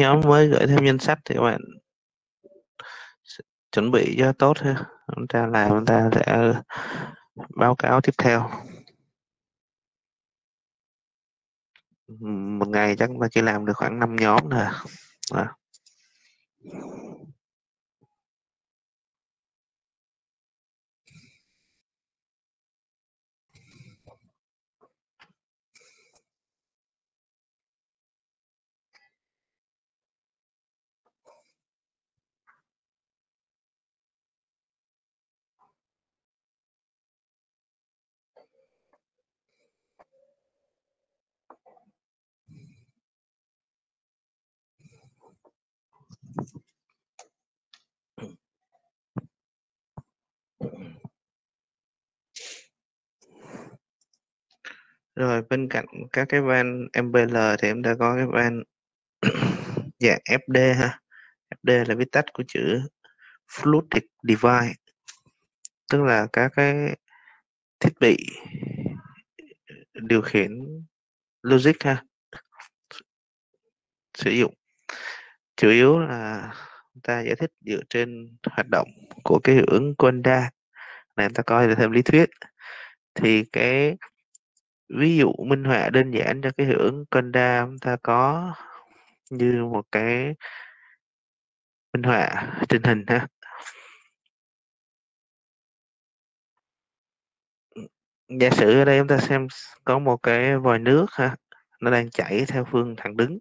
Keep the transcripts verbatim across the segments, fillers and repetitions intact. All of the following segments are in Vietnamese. nhóm mới gửi thêm danh sách thì các bạn chuẩn bị cho tốt ha. Chúng ta làm, chúng ta sẽ báo cáo tiếp theo. Một ngày chắc là chỉ làm được khoảng năm nhóm thôi. À. Rồi bên cạnh các cái van em pê lờ thì em đã có cái van dạng ép đê ha. ép đê là viết tắt của chữ Fluidic Device, tức là các cái thiết bị điều khiển logic ha, sử dụng chủ yếu là ta giải thích dựa trên hoạt động của cái hiệu ứng Coandă này. Ta coi là thêm lý thuyết thì cái ví dụ minh họa đơn giản cho cái hiệu ứng Coandă chúng ta có như một cái minh họa trên hình ha. Giả sử ở đây chúng ta xem có một cái vòi nước ha, nó đang chảy theo phương thẳng đứng.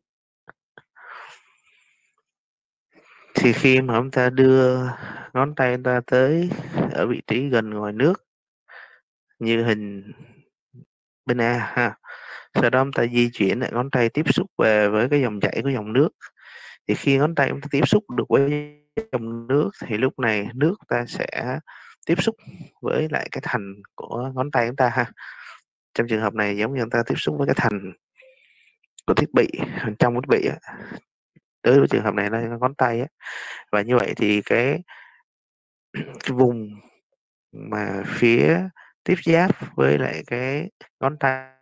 Thì khi mà chúng ta đưa ngón tay chúng ta tới ở vị trí gần vòi nước như hình bên A ha, sau đó chúng ta di chuyển lại ngón tay tiếp xúc về với cái dòng chảy của dòng nước. Thì khi ngón tay chúng ta tiếp xúc được với dòng nước thì lúc này nước ta sẽ tiếp xúc với lại cái thành của ngón tay chúng ta ha. Trong trường hợp này giống như chúng ta tiếp xúc với cái thành của thiết bị, trong thiết bị á, đối với trường hợp này là ngón tay á. Và như vậy thì cái, cái vùng mà phía tiếp giáp với lại cái ngón tay,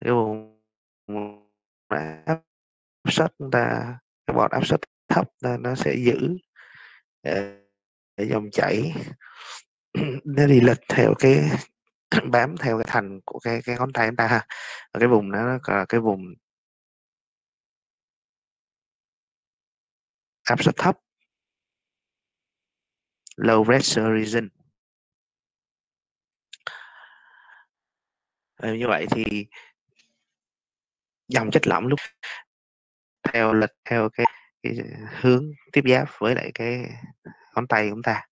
cái vùng áp suất ta, cái bọt áp suất thấp là nó sẽ giữ để, để dòng chảy nó đi lệch theo cái, bám theo cái thành của cái cái ngón tay chúng ta ha. Ở cái vùng đó là cái vùng áp suất thấp, low pressure region. Ừ, như vậy thì dòng chất lỏng lúc theo lệch theo cái, cái hướng tiếp giáp với lại cái ngón tay của chúng ta.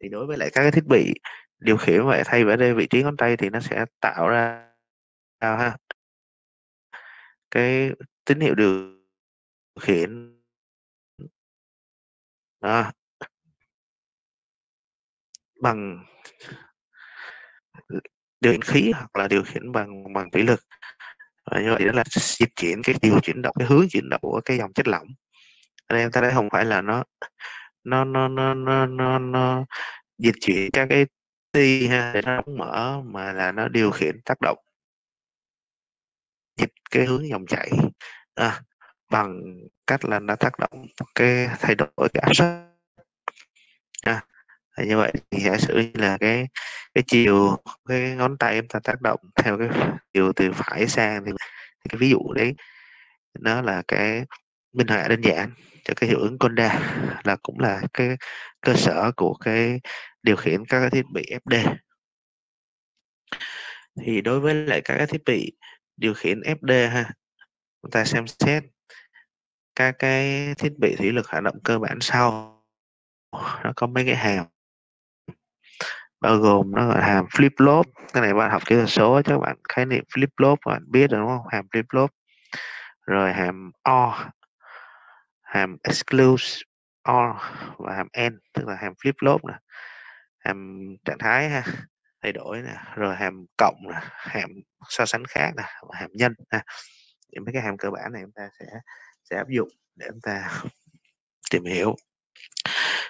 Thì đối với lại các cái thiết bị điều khiển vậy, thay vào đây vị trí ngón tay thì nó sẽ tạo ra ha, cái tín hiệu điều khiển đó, bằng điều khiển khí hoặc là điều khiển bằng bằng thủy lực. Và như vậy đó là di chuyển cái điều chuyển động, cái hướng chuyển động của cái dòng chất lỏng. Nên ta đây không phải là nó nó nó nó nó nó, nó di chuyển các cái ti ha để nó mở, mà là nó điều khiển tác động dịch cái hướng dòng chảy à, bằng cách là nó tác động cái thay đổi cái áp suất à. Như vậy thì giả sử là cái cái chiều cái ngón tay em ta tác động theo cái chiều từ phải sang, thì cái ví dụ đấy nó là cái minh họa đơn giản cho cái hiệu ứng Coandă, là cũng là cái cơ sở của cái điều khiển các cái thiết bị ép đê. Thì đối với lại các cái thiết bị điều khiển ép đê ha, chúng ta xem xét các cái thiết bị thủy lực hoạt động cơ bản sau. Nó có mấy cái hàm bao gồm nó gọi hàm flip flop. Cái này bạn học kỹ thuật số cho bạn khái niệm flip flop bạn biết rồi đúng không? Hàm flip flop, rồi hàm or, hàm exclude or và hàm end, tức là hàm flip flop nè, hàm trạng thái ha, thay đổi nè, rồi hàm cộng nè, hàm so sánh khác nè, hàm nhân ha. Thì mấy cái hàm cơ bản này chúng ta sẽ sẽ áp dụng để chúng ta tìm hiểu.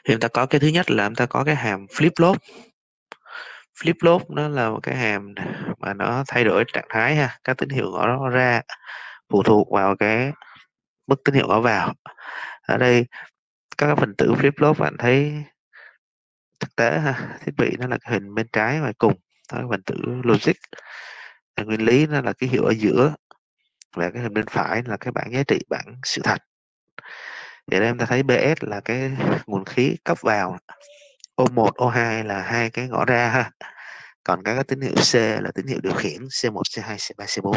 Thì chúng ta có cái thứ nhất là chúng ta có cái hàm flip flop. flip flop nó là một cái hàm mà nó thay đổi trạng thái ha, các tín hiệu của nó ra phụ thuộc vào cái mức tín hiệu nó vào. Ở đây các phần tử flip flop bạn thấy thực tế ha, thiết bị nó là cái hình bên trái và cùng đó là phần tử logic, là nguyên lý nó là cái hiệu ở giữa, và cái hình bên phải là cái bảng giá trị, bảng sự thật. Vậy đây em ta thấy bê ét là cái nguồn khí cấp vào, O một, O hai là hai cái ngõ ra ha. Còn các cái tín hiệu C là tín hiệu điều khiển, C một, C hai, C ba, C bốn.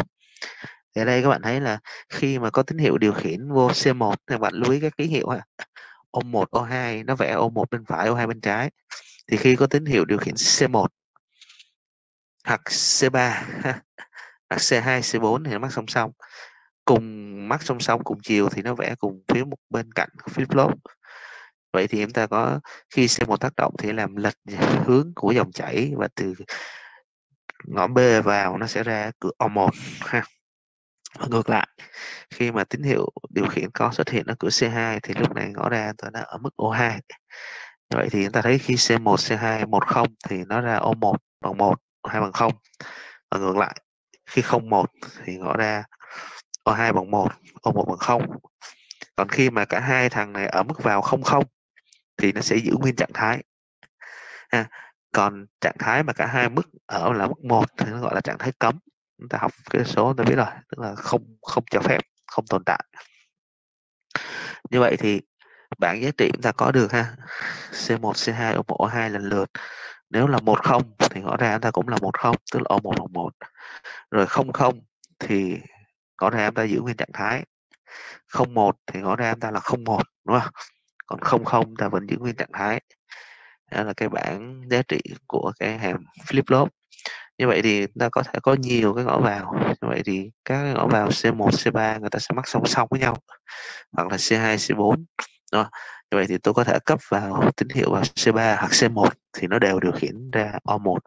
Thì ở đây các bạn thấy là khi mà có tín hiệu điều khiển vô C một thì bạn lưu ý các ký hiệu ha. O một, O hai nó vẽ O một bên phải, O hai bên trái. Thì khi có tín hiệu điều khiển C một hoặc C ba ha, hoặc C hai, C bốn thì nó mắc song song. Cùng mắc song song cùng chiều thì nó vẽ cùng phía một bên cạnh flip flop. Vậy thì chúng ta có khi C một tác động thì làm lệch hướng của dòng chảy, và từ ngõ B vào nó sẽ ra cửa O một ha. Và ngược lại, khi mà tín hiệu điều khiển có xuất hiện ở cửa C hai thì lúc này ngõ ra nó ở mức O hai. Vậy thì chúng ta thấy khi C một, C hai, một không thì nó ra O một bằng một, O hai bằng không. Và ngược lại, khi không một thì ngõ ra O hai bằng một, O một bằng không. Còn khi mà cả hai thằng này ở mức vào không không thì nó sẽ giữ nguyên trạng thái. À, còn trạng thái mà cả hai mức ở là mức một thì nó gọi là trạng thái cấm. Chúng ta học cái số ta biết rồi, tức là không không cho phép, không tồn tại. Như vậy thì bảng giá trị chúng ta có được ha. C một, C hai, O một, O hai lần lượt. Nếu là một không thì ngõ ra chúng ta cũng là một không, tức là O một bằng một. Rồi không không thì ngõ ra chúng ta giữ nguyên trạng thái. không một thì ngõ ra chúng ta là không một, đúng không? Còn không không ta vẫn giữ nguyên trạng thái. Đó là cái bảng giá trị của cái hàm flip flop. Như vậy thì chúng ta có thể có nhiều cái ngõ vào. Như vậy thì các cái ngõ vào C một, C ba người ta sẽ mắc song song với nhau, hoặc là C hai, C bốn. Đó. Như vậy thì tôi có thể cấp vào tín hiệu vào C ba hoặc C một thì nó đều điều khiển ra O một.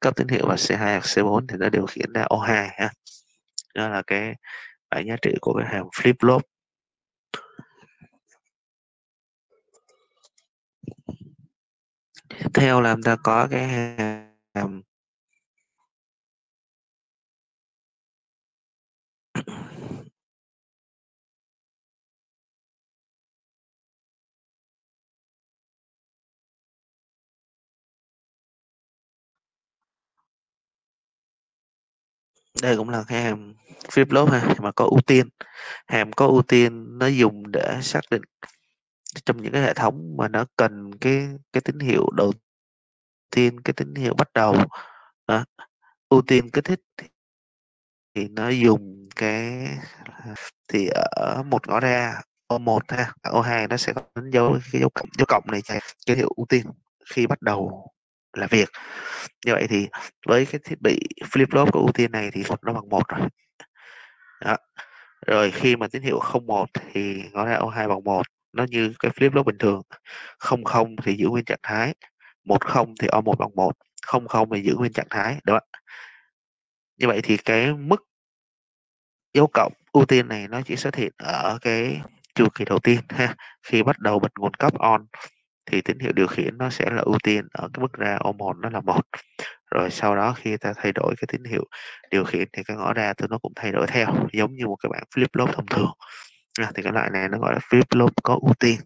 Cấp tín hiệu vào C hai hoặc C bốn thì nó điều khiển ra O hai ha. Đó là cái bảng giá trị của cái hàm flip flop. Tiếp theo là chúng ta có cái hàm đây cũng là cái hàm flip flop ha, mà có ưu tiên. Hàm có ưu tiên nó dùng để xác định trong những cái hệ thống mà nó cần cái cái tín hiệu đầu tiên, cái tín hiệu bắt đầu đó, ưu tiên kích thích thì nó dùng cái thì ở một ngõ ra O một ha, O hai nó sẽ có dấu cái dấu cộng, dấu cộng này chạy tín hiệu ưu tiên khi bắt đầu là việc. Như vậy thì với cái thiết bị flip flop của ưu tiên này thì nó bằng một rồi. Đó. Rồi khi mà tín hiệu không một thì ngõ ra O hai bằng một, nó như cái flip flop bình thường. không không thì giữ nguyên trạng thái, một không thì O một bằng một, không không thì giữ nguyên trạng thái, đúng không ạ? Như vậy thì cái mức dấu cộng ưu tiên này nó chỉ xuất hiện ở cái chu kỳ đầu tiên ha, khi bắt đầu bật nguồn cấp on thì tín hiệu điều khiển nó sẽ là ưu tiên ở cái mức ra O một nó là một. Rồi sau đó khi ta thay đổi cái tín hiệu điều khiển thì cái ngõ ra thì nó cũng thay đổi theo, giống như một cái bảng flip flop thông thường. À, thì cái loại này nó gọi là flip flop có ưu tiên.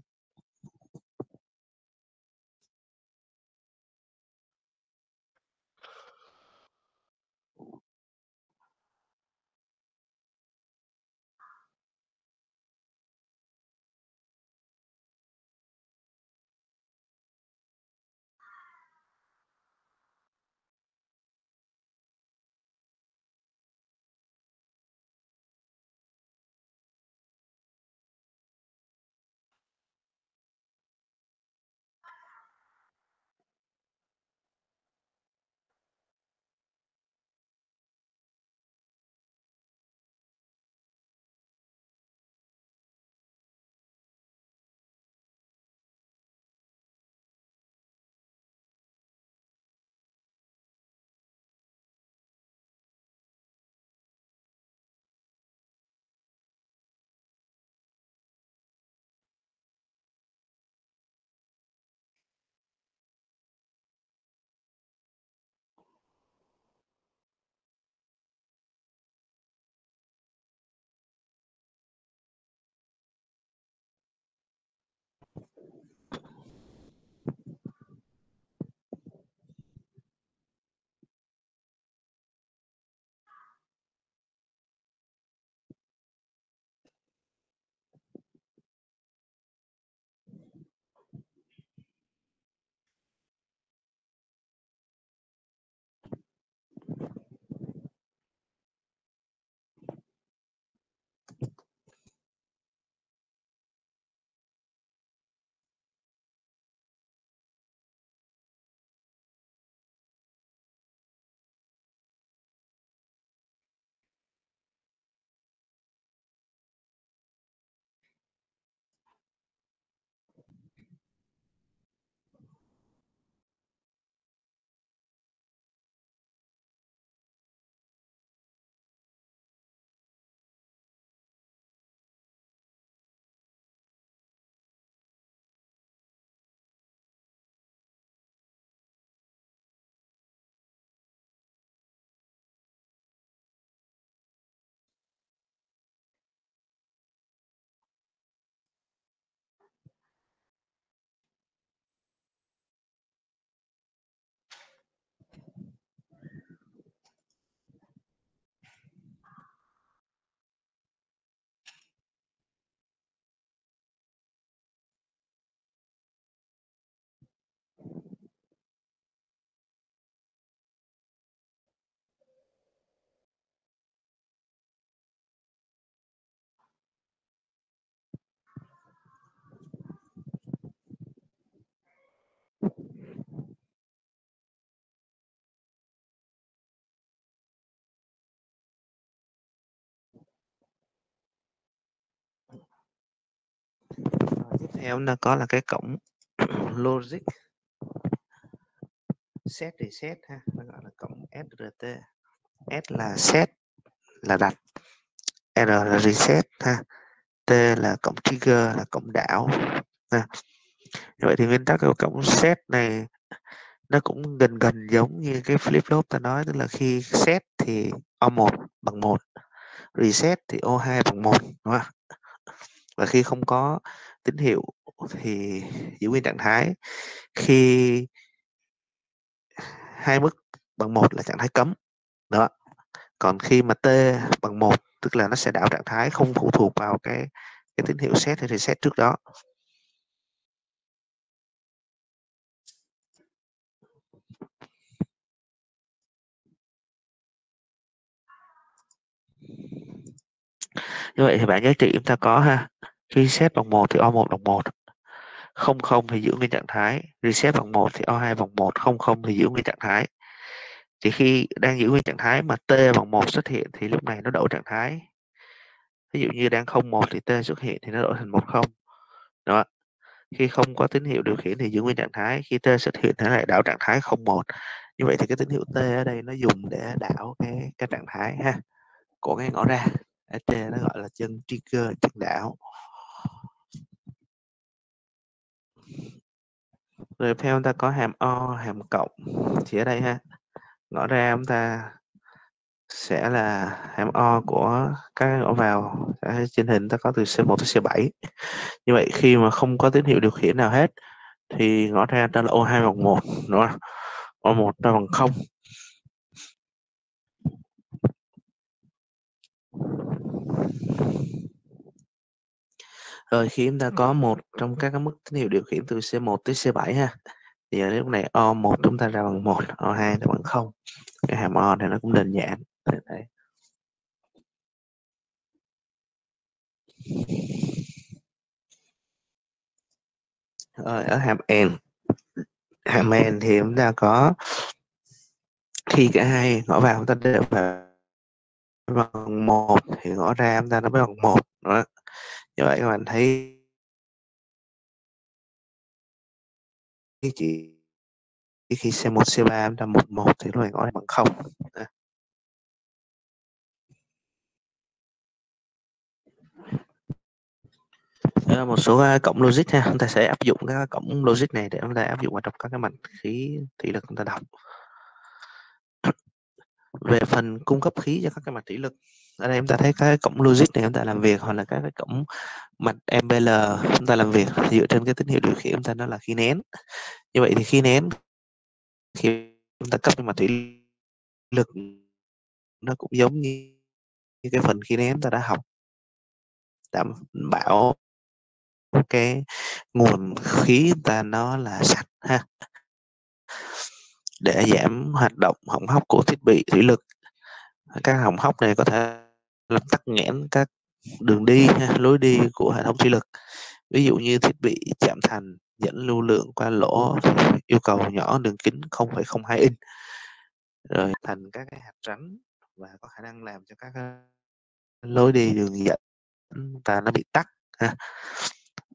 Tiếp theo là có là cái cổng logic set reset ha, nó gọi là cổng ét rờ tê. S là set là đặt, R là reset ha, T là cổng trigger là cổng đảo ha. Vậy thì nguyên tắc của cổng set này nó cũng gần gần giống như cái flip flop ta nói, tức là khi set thì o một bằng một, reset thì o hai bằng một, đúng không? Và khi không có tín hiệu thì giữ nguyên trạng thái. Khi hai mức bằng một là trạng thái cấm đó. Còn khi mà t bằng một tức là nó sẽ đảo trạng thái, không phụ thuộc vào cái cái tín hiệu set hay reset trước đó. Như vậy thì bảng giá trị chúng ta có ha, reset bằng một thì o một bằng một, không không thì giữ nguyên trạng thái, reset bằng một thì o hai bằng một, không không thì giữ nguyên trạng thái. Chỉ khi đang giữ nguyên trạng thái mà t bằng một xuất hiện thì lúc này nó đổi trạng thái. Ví dụ như đang không một thì t xuất hiện thì nó đổi thành một không. Đó. Khi không có tín hiệu điều khiển thì giữ nguyên trạng thái, khi t xuất hiện thì nó lại đảo trạng thái không một. Như vậy thì cái tín hiệu t ở đây nó dùng để đảo cái cái trạng thái ha của cái ngõ ra. ét tê nó gọi là chân trigger, chân đảo. Rồi theo ta có hàm O, hàm cộng. Chỉ ở đây ha, ngõ ra chúng ta sẽ là hàm O của các ngõ vào. Ở trên hình ta có từ xê một tới xê bảy. Như vậy khi mà không có tín hiệu điều khiển nào hết thì ngõ ra ta là o hai bằng một, đúng không? o một ta bằng không. Rồi khi chúng ta có một trong các mức tín hiệu điều khiển từ xê một tới xê bảy ha, thì ở lúc này o một chúng ta ra bằng một, o hai ra bằng không. Cái hàm O này nó cũng đơn giản. Đây. Rồi ở hàm N, hàm N thì chúng ta có khi cả hai ngõ vào chúng ta đều vào bằng một thì ngõ ra chúng ta nó mới bằng một. Đó. Như vậy các bạn thấy chỉ khi xê một, xê ba chúng ta một một thì nó lại ngõ bằng không. Một số cổng logic ha, chúng ta sẽ áp dụng các cổng logic này để chúng ta áp dụng vào trong các cái mạch khí thủy lực chúng ta đọc. Về phần cung cấp khí cho các cái mạch thủy lực, ở đây chúng ta thấy cái cổng logic này chúng ta làm việc, hoặc là các cái cổng mạch em pê lờ chúng ta làm việc dựa trên cái tín hiệu điều khiển chúng ta, nó là khí nén. Như vậy thì khí nén khi chúng ta cấp cho mạch thủy lực nó cũng giống như cái phần khí nén ta đã học, đảm bảo cái nguồn khí ta nó là sạch ha, để giảm hoạt động hỏng hóc của thiết bị thủy lực. Các hỏng hóc này có thể làm tắc nghẽn các đường đi, lối đi của hệ thống thủy lực. Ví dụ như thiết bị chạm thành dẫn lưu lượng qua lỗ yêu cầu nhỏ đường kính không phẩy không hai inch, rồi thành các cái hạt rắn và có khả năng làm cho các lối đi đường dẫn ta nó bị tắc.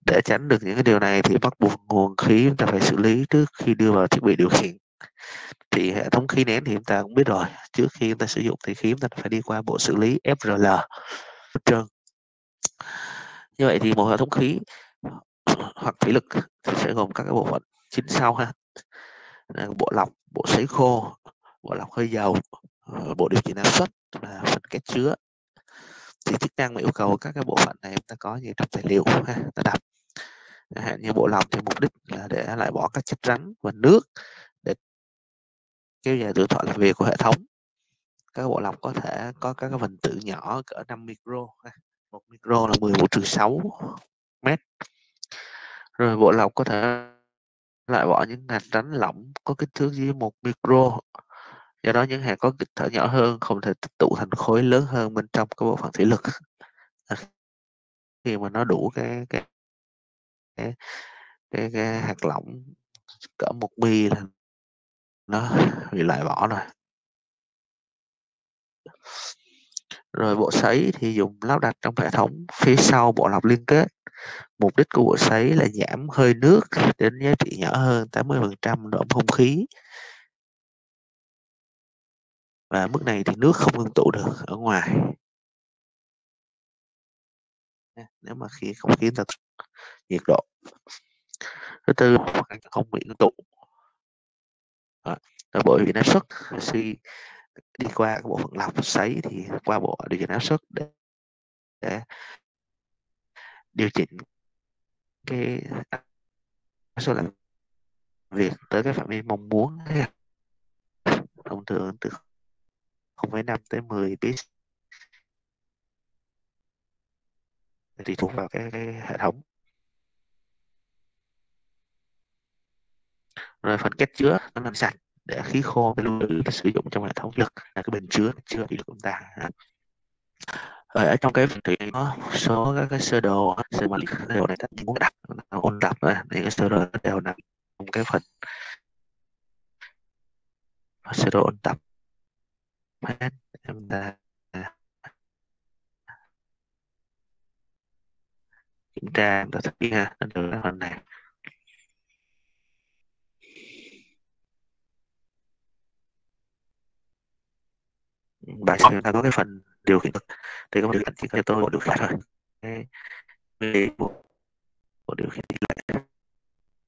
Để tránh được những cái điều này thì bắt buộc nguồn khí chúng ta phải xử lý trước khi đưa vào thiết bị điều khiển. Thì hệ thống khí nén thì chúng ta cũng biết rồi, trước khi chúng ta sử dụng thì khí chúng ta phải đi qua bộ xử lý F R L. Như vậy thì một hệ thống khí hoặc thủy lực sẽ gồm các cái bộ phận chính sau ha: bộ lọc, bộ sấy khô, bộ lọc hơi dầu, bộ điều chỉnh áp suất và phần kết chứa. Thì chức năng mà yêu cầu các cái bộ phận này chúng ta có như trong tài liệu ha, ta đọc. Như bộ lọc thì mục đích là để loại bỏ các chất rắn và nước để kéo dài tuổi thọ làm việc của hệ thống. Các bộ lọc có thể có các cái phần tử nhỏ cỡ năm micro, một micro là mười mũ trừ sáu mét. Rồi bộ lọc có thể loại bỏ những hạt rắn lỏng có kích thước dưới một micro. Do đó những hạt có kích thở nhỏ hơn không thể tích tụ thành khối lớn hơn bên trong cái bộ phận thủy lực. Khi mà nó đủ cái cái cái, cái, cái hạt lỏng cỡ một mi là nó bị loại bỏ rồi. Rồi bộ sấy thì dùng lắp đặt trong hệ thống phía sau bộ lọc liên kết. Mục đích của bộ sấy là giảm hơi nước đến giá trị nhỏ hơn tám mươi phần trăm độ ẩm không khí. Và mức này thì nước không ngưng tụ được ở ngoài. Nếu mà khi không khí ta nhiệt độ. Thứ tư, không bị ngưng tụ. Đó. Bộ điều áp suất khi đi qua cái bộ phận lọc sấy thì qua bộ điều chỉnh áp suất để, để điều chỉnh cái áp suất làm việc tới cái phạm vi mong muốn. Thông thường từ không phẩy năm tới mười psi tùy thuộc vào cái, cái hệ thống. Rồi phần kết chứa nó làm sạch để khí khô cái lưu trữ sử dụng trong hệ thống lực là cái bình chứa chứa thủy lực của chúng ta. Rồi ở trong cái phần thủy này có số các cái sơ đồ, sơ đồ này ta muốn đặt ôn tập rồi, thì cái sơ đồ đều nằm trong cái phần sơ đồ ôn tập. Em đã kiểm tra đã thực hiện được cái phần này. Bài sau chúng ta có cái phần điều khiển lực, thì các bạn chỉ cần tôi bộ điều khiển thôi. Về bộ bộ điều khiển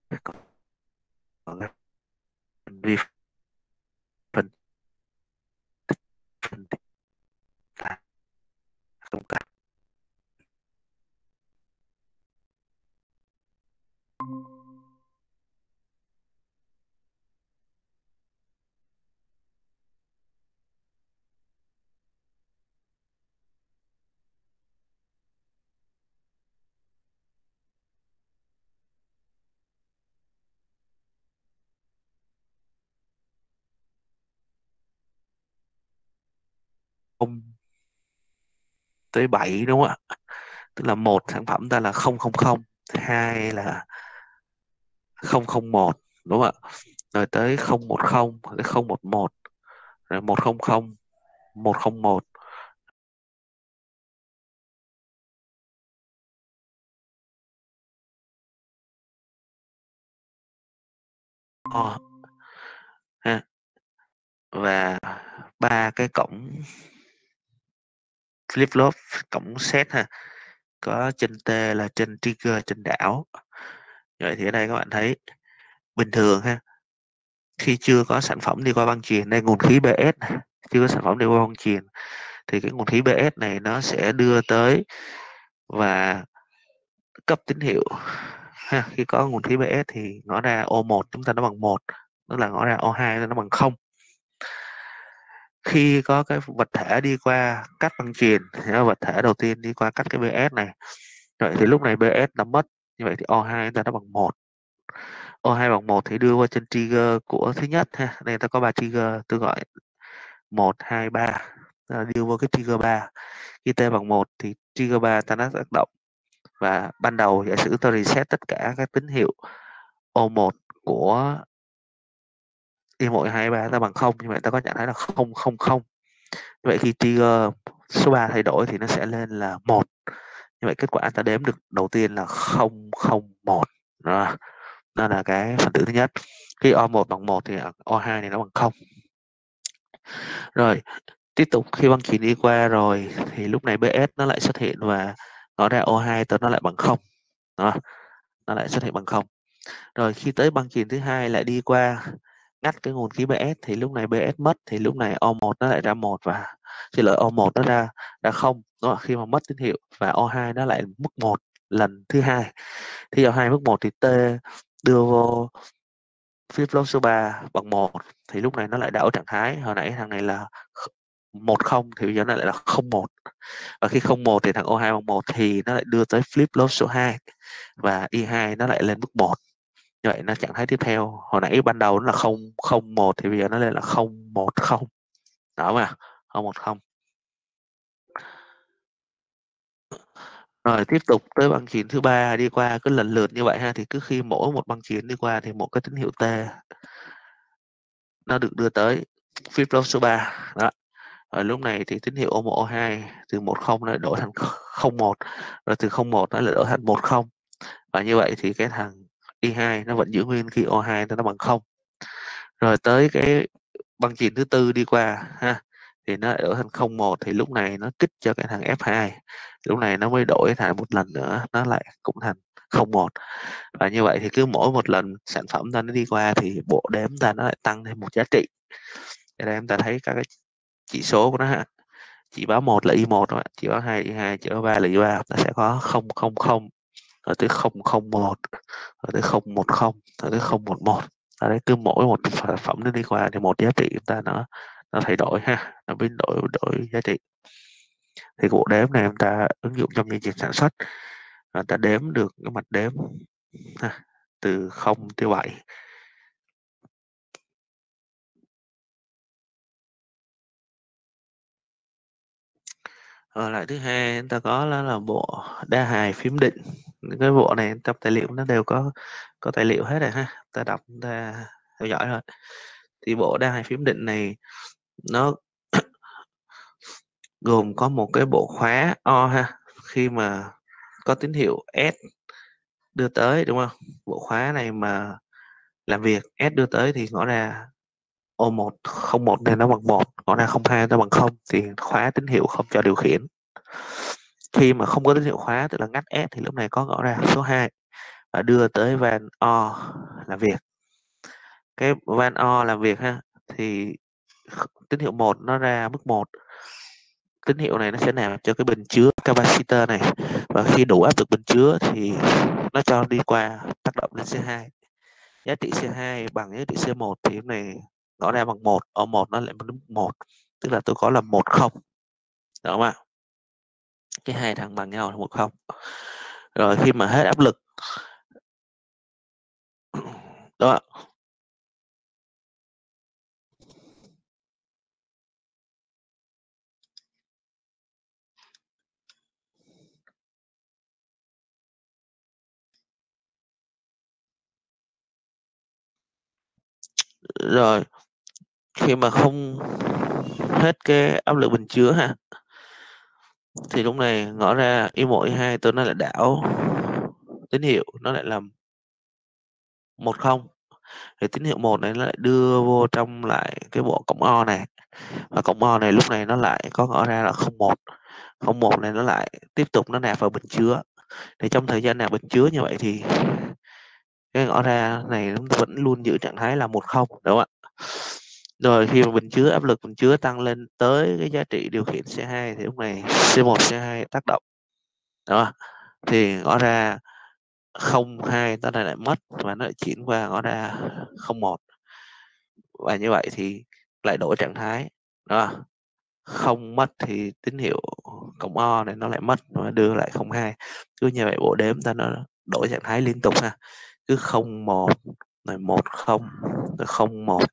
lại còn cái vi phần phần cả không cả tới bảy đúng không ạ? Tức là một sản phẩm ta là không không không, hai là không không một đúng không ạ? Rồi tới không một không, tới không một một, rồi một không không, một không một. Ờ. Ha. Và ba cái cổng flip-flop, cổng set ha, có trên T là trên trigger, trên đảo. Vậy thì ở đây các bạn thấy bình thường ha, khi chưa có sản phẩm đi qua băng chuyền, đây nguồn khí bê ét chưa có sản phẩm đi qua băng chuyền thì cái nguồn khí bê ét này nó sẽ đưa tới và cấp tín hiệu ha. Khi có nguồn khí bê ét thì ngõ ra O một chúng ta nó bằng một, tức là ngõ ra O hai nó bằng không. Khi có cái vật thể đi qua cắt băng chuyền, vật thể đầu tiên đi qua cắt cái bê ét này, vậy thì lúc này bê ét nó mất, như vậy thì O hai chúng ta nó bằng một. O hai bằng một thì đưa qua trên trigger của thứ nhất ha. Đây ta có ba trigger, tôi gọi một hai ba, đưa vô cái trigger ba. Khi T bằng một thì trigger ba ta đã tác động, và ban đầu giả sử tôi reset tất cả các tín hiệu O một của I một hai ba ta bằng không, nhưng mà ta có nhận thấy là không không không. Vậy khi trigger số ba thay đổi thì nó sẽ lên là một. Như vậy kết quả ta đếm được đầu tiên là không không một. Đó. Đó là cái phần tử thứ nhất. Khi O một bằng một thì O hai này nó bằng không. Rồi, tiếp tục khi băng chuyền đi qua rồi thì lúc này bê ét nó lại xuất hiện và nó ra O hai tới nó lại bằng không. Đó. Nó lại xuất hiện bằng không. Rồi khi tới băng chuyền thứ hai lại đi qua ngắt cái nguồn khí bê ét thì lúc này bê ét mất, thì lúc này O một nó lại ra một và xin lỗi O một nó ra ra không. Đó, khi mà mất tín hiệu và O hai nó lại mức một lần thứ hai. Thì O hai mức một thì T đưa vô flip flop số ba bằng một thì lúc này nó lại đảo trạng thái, hồi nãy thằng này là một không thì bây giờ nó lại là không một. Và khi không một thì thằng O hai bằng một thì nó lại đưa tới flip flop số hai và I hai nó lại lên mức một. Như vậy nó trạng thái tiếp theo, hồi nãy ban đầu nó là không không một thì bây giờ nó lên là không một không. Đó mà, không một không. Rồi tiếp tục tới băng chuyền thứ ba đi qua, cứ lần lượt như vậy ha, thì cứ khi mỗi một băng chuyền đi qua thì một cái tín hiệu T nó được đưa tới flip flop số ba. Đó. Rồi lúc này thì tín hiệu O một O hai từ một không nó đổi thành không một, rồi từ không một nó lại đổi thành một không. Và như vậy thì cái thằng I hai nó vẫn giữ nguyên khi O hai nó bằng không. Rồi tới cái băng chuyền thứ tư đi qua ha, thì nó đổi thành không một thì lúc này nó kích cho cái thằng F hai. Lúc này nó mới đổi thành một lần nữa, nó lại cũng thành không một. Và như vậy thì cứ mỗi một lần sản phẩm ta nó đi qua thì bộ đếm ta nó lại tăng thêm một giá trị. Ở đây em ta thấy các cái chỉ số của nó ha. Chỉ báo một là I một, chỉ báo hai là I hai, chỉ báo ba là I ba, ta sẽ có không không không. Rồi tới không không một, rồi tới không một không, rồi tới không một một. Ở đây cứ mỗi một sản phẩm nó đi qua thì một giá trị chúng ta nó nó thay đổi ha, nó biến đổi đổi giá trị. Thì bộ đếm này chúng ta ứng dụng trong chương trình sản xuất, chúng ta đếm được cái mặt đếm ha, từ không tới bảy. Rồi lại thứ hai chúng ta có là, là bộ đa hài phím định. Cái bộ này tập tài liệu nó đều có có tài liệu hết rồi ha, ta đọc ta theo dõi rồi. Thì bộ đa hài phím định này nó gồm có một cái bộ khóa O ha, khi mà có tín hiệu S đưa tới đúng không, bộ khóa này mà làm việc S đưa tới thì ngõ ra O một không một nên nó bằng một, ngõ ra không hai nó bằng không, thì khóa tín hiệu không cho điều khiển. Khi mà không có tín hiệu khóa tức là ngắt S thì lúc này có ngõ ra số hai và đưa tới van O làm việc. Cái van O làm việc ha, thì tín hiệu một nó ra mức một. Tín hiệu này nó sẽ làm cho cái bình chứa capacitor này, và khi đủ áp lực bình chứa thì nó cho đi qua tác động lên C hai. Giá trị C hai bằng giá trị C một thì cái này nó ra bằng một, O một nó lại bằng một, tức là tôi có là một không. Đúng không ạ? Cái hai thằng bằng nhau là một không. Rồi khi mà hết áp lực đó, rồi khi mà không hết cái áp lực bình chứa ha, thì lúc này ngõ ra I một I hai tôi nó lại đảo tín hiệu, nó lại làm một không. Thì tín hiệu một này nó lại đưa vô trong lại cái bộ cổng O này, và cổng O này lúc này nó lại có ngõ ra là không một. không một này nó lại tiếp tục nó nạp vào bình chứa. Thì trong thời gian nạp bình chứa như vậy thì cái ngõ ra này nó vẫn luôn giữ trạng thái là một không, đúng không ạ? Rồi khi mà bình chứa áp lực bình chứa tăng lên tới cái giá trị điều khiển C hai thì lúc này C một C hai tác động. Đó. Thì ngõ ra không hai nó lại mất và nó lại chuyển qua ngõ ra không một. Và như vậy thì lại đổi trạng thái. Đó. Không mất thì tín hiệu cộng O này nó lại mất, nó đưa lại không hai. Cứ như vậy bộ đếm ta nó đổi trạng thái liên tục ha. Cứ không một rồi một không rồi không một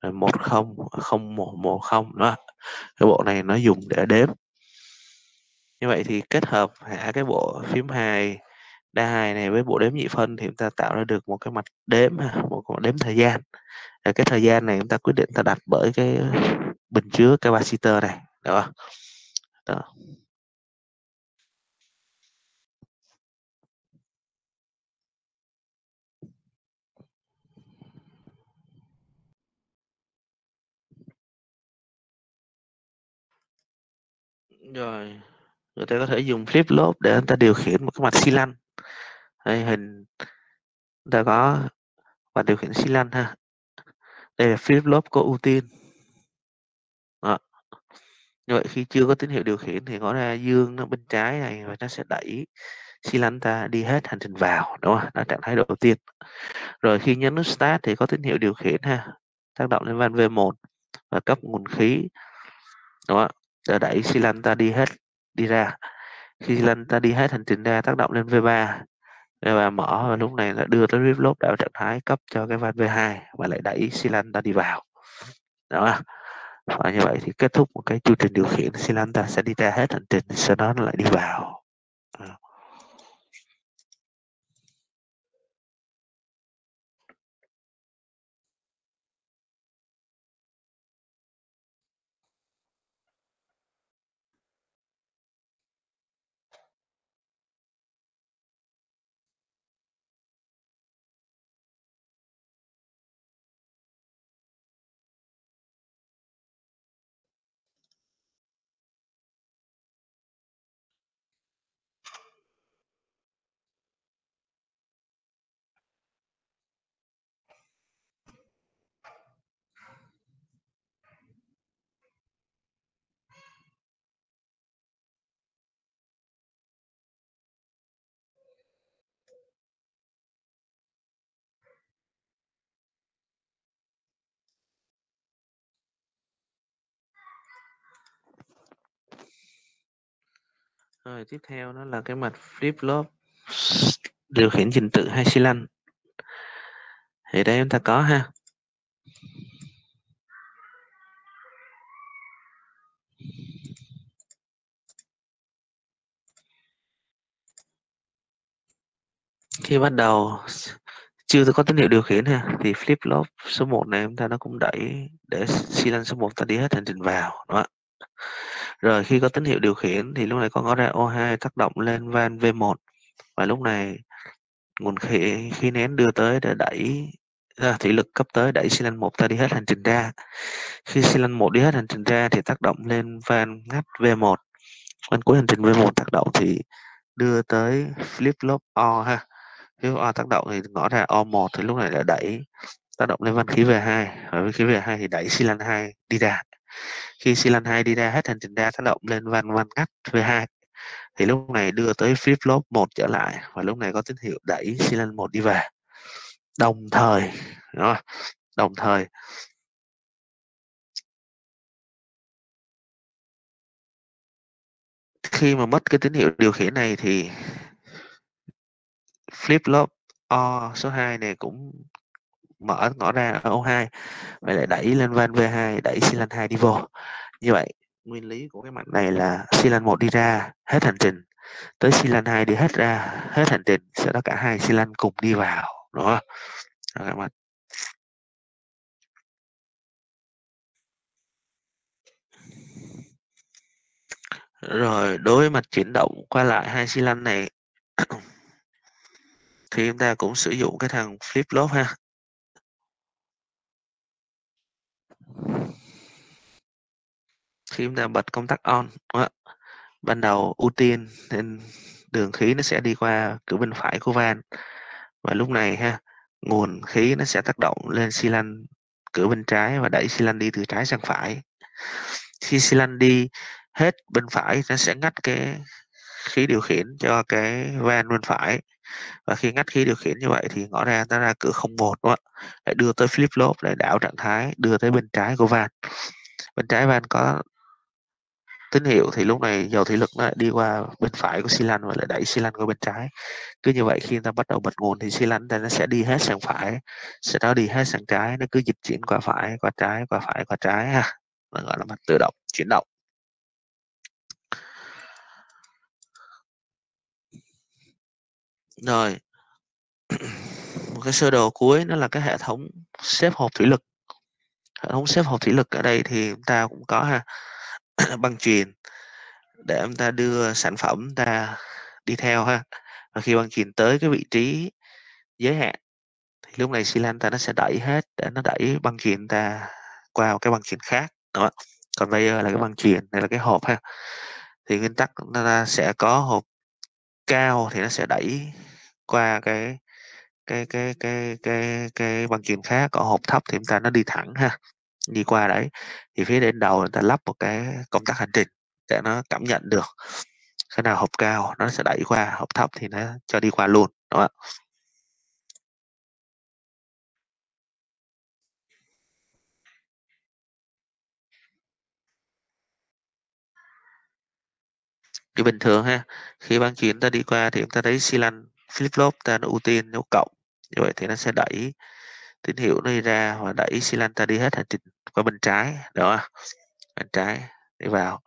rồi một không không một một không. Đó. Cái bộ này nó dùng để đếm. Như vậy thì kết hợp hạ cái bộ phím hài đa hài này với bộ đếm nhị phân thì chúng ta tạo ra được một cái mặt đếm, một cái đếm thời gian. Rồi cái thời gian này chúng ta quyết định ta đặt bởi cái bình chứa capacitor này, được không? Đó. Rồi người ta có thể dùng flip lốp để người ta điều khiển một cái mặt xi lanh. Đây hình ta có và điều khiển xi lanh ha. Đây là flip lốp có ưu tiên. Đó. Như vậy khi chưa có tín hiệu điều khiển thì có ra dương nó bên trái này và nó sẽ đẩy xi lanh ta đi hết hành trình vào, đúng không? Đó là trạng thái đầu tiên. Rồi khi nhấn nút start thì có tín hiệu điều khiển ha, tác động lên van vê một và cấp nguồn khí. Đúng không? Để đẩy xi lanh ta đi hết đi ra. Khi xi lanh ta đi hết hành trình ra, tác động lên vê ba, vê ba mở và lúc này là đưa tới flip lốp tạo trạng thái cấp cho cái van vê hai và lại đẩy xi lanh ta đi vào. Đó. Và như vậy thì kết thúc một cái chu trình điều khiển, xi lanh ta sẽ đi ra hết hành trình, sau đó nó lại đi vào. Đó. Rồi tiếp theo đó là cái mặt flip-flop điều khiển trình tự hai xi lanh. Thì đây chúng ta có ha. Khi bắt đầu chưa có tín hiệu điều khiển ha thì flip-flop số một này chúng ta nó cũng đẩy để xi lanh số một ta đi hết hành trình vào, đúng không? Rồi khi có tín hiệu điều khiển thì lúc này con có ra o hai tác động lên van vê một và lúc này nguồn khí khí nén đưa tới để đẩy ra thủy lực cấp tới đẩy xi lanh một ta đi hết hành trình ra. Khi xi lanh một đi hết hành trình ra thì tác động lên van ngắt vê một. Van cuối hành trình vê một tác động thì đưa tới flip flop O ha. Flip O tác động thì ngõ ra O một thì lúc này đã đẩy tác động lên van khí vê hai và van khí vê hai thì đẩy xi lanh hai đi ra. Khi xi lanh hai đi ra hết hành trình ra tác động lên van van ngắt vê hai thì lúc này đưa tới flip flop một trở lại và lúc này có tín hiệu đẩy xi lanh một đi về. Đồng thời đó, đồng thời khi mà mất cái tín hiệu điều khiển này thì flip flop O số hai này cũng mở ngõ ra ở O hai và lại đẩy lên van vê hai, đẩy xi lanh hai đi vô. Như vậy nguyên lý của cái mặt này là xi lanh một đi ra hết hành trình, tới xi lanh hai đi hết ra hết hành trình, sau đó cả hai xi lanh cùng đi vào, đúng không? Rồi, các bạn. Rồi đối với mặt chuyển động qua lại hai xi lanh này thì chúng ta cũng sử dụng cái thằng flip flop ha. Khi chúng ta bật công tắc on đó, ban đầu ưu tiên nên đường khí nó sẽ đi qua cửa bên phải của van và lúc này ha nguồn khí nó sẽ tác động lên xi lanh cửa bên trái và đẩy xi lanh đi từ trái sang phải. Khi xi lanh đi hết bên phải nó sẽ ngắt cái khí điều khiển cho cái van bên phải và khi ngắt khí điều khiển như vậy thì ngõ ra nó ra cửa không một đó, lại đưa tới flip flop để đảo trạng thái đưa tới bên trái của van. Bên trái van có tín hiệu thì lúc này dầu thủy lực nó lại đi qua bên phải của xi lanh và lại đẩy xi lanh qua bên trái. Cứ như vậy khi ta bắt đầu bật nguồn thì xi lanh ta nó sẽ đi hết sang phải, sau đó đi hết sang trái, nó cứ dịch chuyển qua phải qua trái qua phải qua trái ha, nó gọi là mặt tự động chuyển động. Rồi một cái sơ đồ cuối nó là cái hệ thống xếp hộp thủy lực. Hệ thống xếp hộp thủy lực ở đây thì chúng ta cũng có ha, băng chuyền để chúng ta đưa sản phẩm chúng ta đi theo ha, và khi băng chuyền tới cái vị trí giới hạn thì lúc này xi lanh ta nó sẽ đẩy hết để nó đẩy băng chuyền ta qua một cái băng chuyền khác đó. Còn bây giờ là cái băng chuyền này là cái hộp ha, thì nguyên tắc chúng ta sẽ có hộp cao thì nó sẽ đẩy qua cái cái cái cái cái cái băng chuyền khác, còn hộp thấp thì chúng ta nó đi thẳng ha, đi qua đấy. Thì phía đến đầu người ta lắp một cái công tắc hành trình để nó cảm nhận được cái nào hộp cao nó sẽ đẩy qua, hộp thấp thì nó cho đi qua luôn, đúng không ạ? Thì bình thường ha, khi băng chuyền ta đi qua thì chúng ta thấy xi lanh flip flop ta nó ưu tiên dấu cộng, như vậy thì nó sẽ đẩy tín hiệu nó đi ra và đẩy xi lanh ta đi hết hành trình qua bên trái đó, bên trái đi vào.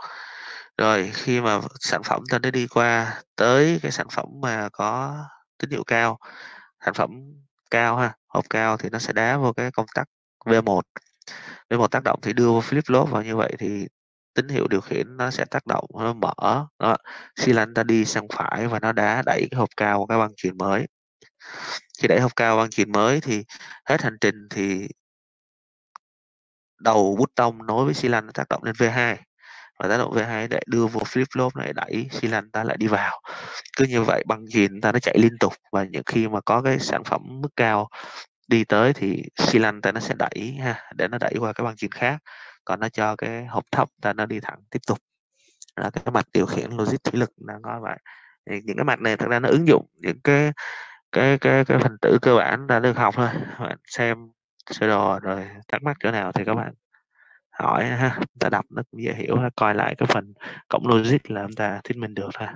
Rồi khi mà sản phẩm ta nó đi qua tới cái sản phẩm mà có tín hiệu cao, sản phẩm cao ha, hộp cao thì nó sẽ đá vào cái công tắc vê một, vê một tác động thì đưa vào flip flop vào, như vậy thì tín hiệu điều khiển nó sẽ tác động, nó mở đó, xi lanh ta đi sang phải và nó đã đẩy cái hộp cao vào cái băng chuyền mới. Khi đẩy hộp cao băng chuyền mới thì hết hành trình thì đầu bút tông nối với xi lanh nó tác động lên vê hai, và tác động vê hai để đưa vào flip flop này, đẩy xi lanh ta lại đi vào. Cứ như vậy băng chuyền ta nó chạy liên tục, và những khi mà có cái sản phẩm mức cao đi tới thì xi lanh ta nó sẽ đẩy ha, để nó đẩy qua cái băng chuyền khác, còn nó cho cái hộp thấp ta nó đi thẳng tiếp tục. Là cái mặt điều khiển logic thủy lực là nói vậy. Thì những cái mặt này thật ra nó ứng dụng những cái cái cái cái phần tử cơ bản ta được học thôi. Bạn xem sơ đồ rồi thắc mắc chỗ nào thì các bạn hỏi ha, ta đọc nó cũng dễ hiểu, là coi lại cái phần cổng logic là chúng ta thuyết minh được thôi.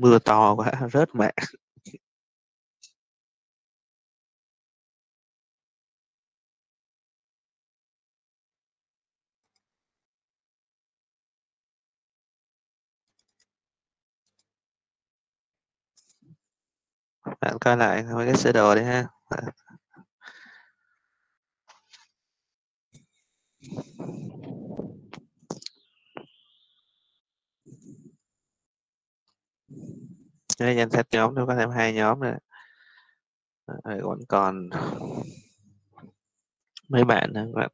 Mưa to quá rớt mạng. Bạn coi lại cái sơ đồ đi ha. Đây, danh sách nhóm nó có thêm hai nhóm nữa. Rồi còn còn mấy bạn nữa các bạn.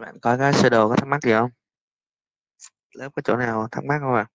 Bạn có cái sơ đồ có thắc mắc gì không? Lớp có chỗ nào thắc mắc không ạ? À?